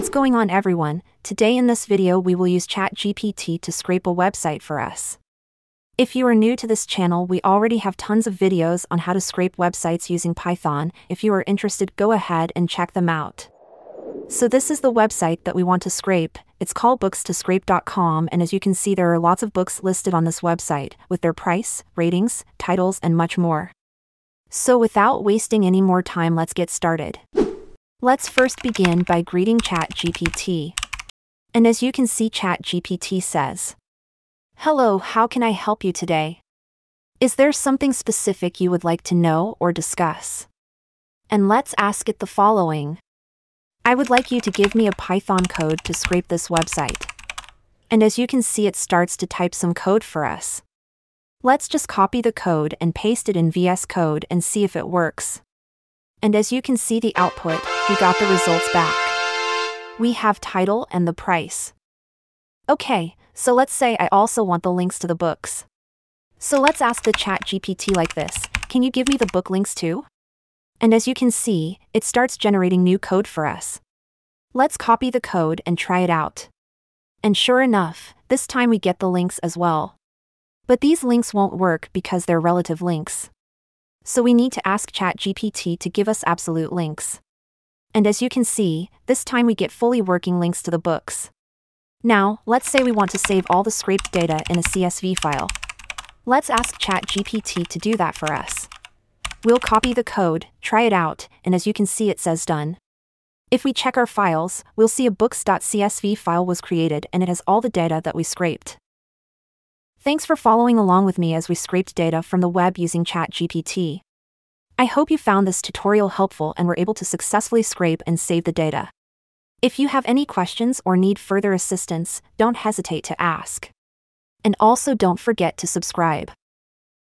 What's going on, everyone? Today in this video we will use ChatGPT to scrape a website for us. If you are new to this channel, we already have tons of videos on how to scrape websites using Python. If you are interested, go ahead and check them out. So this is the website that we want to scrape. It's called bookstoscrape.com, and as you can see there are lots of books listed on this website, with their price, ratings, titles, and much more. So without wasting any more time, let's get started. Let's first begin by greeting ChatGPT. And as you can see, ChatGPT says, "Hello, how can I help you today? Is there something specific you would like to know or discuss?" And let's ask it the following. "I would like you to give me a Python code to scrape this website." And as you can see, it starts to type some code for us. Let's just copy the code and paste it in VS Code and see if it works. And as you can see the output, we got the results back. We have title and the price. Okay, so let's say I also want the links to the books. So let's ask the ChatGPT like this: "Can you give me the book links too?" And as you can see, it starts generating new code for us. Let's copy the code and try it out. And sure enough, this time we get the links as well. But these links won't work because they're relative links. So we need to ask ChatGPT to give us absolute links. And as you can see, this time we get fully working links to the books. Now, let's say we want to save all the scraped data in a CSV file. Let's ask ChatGPT to do that for us. We'll copy the code, try it out, and as you can see it says done. If we check our files, we'll see a books.csv file was created and it has all the data that we scraped. Thanks for following along with me as we scraped data from the web using ChatGPT. I hope you found this tutorial helpful and were able to successfully scrape and save the data. If you have any questions or need further assistance, don't hesitate to ask. And also don't forget to subscribe.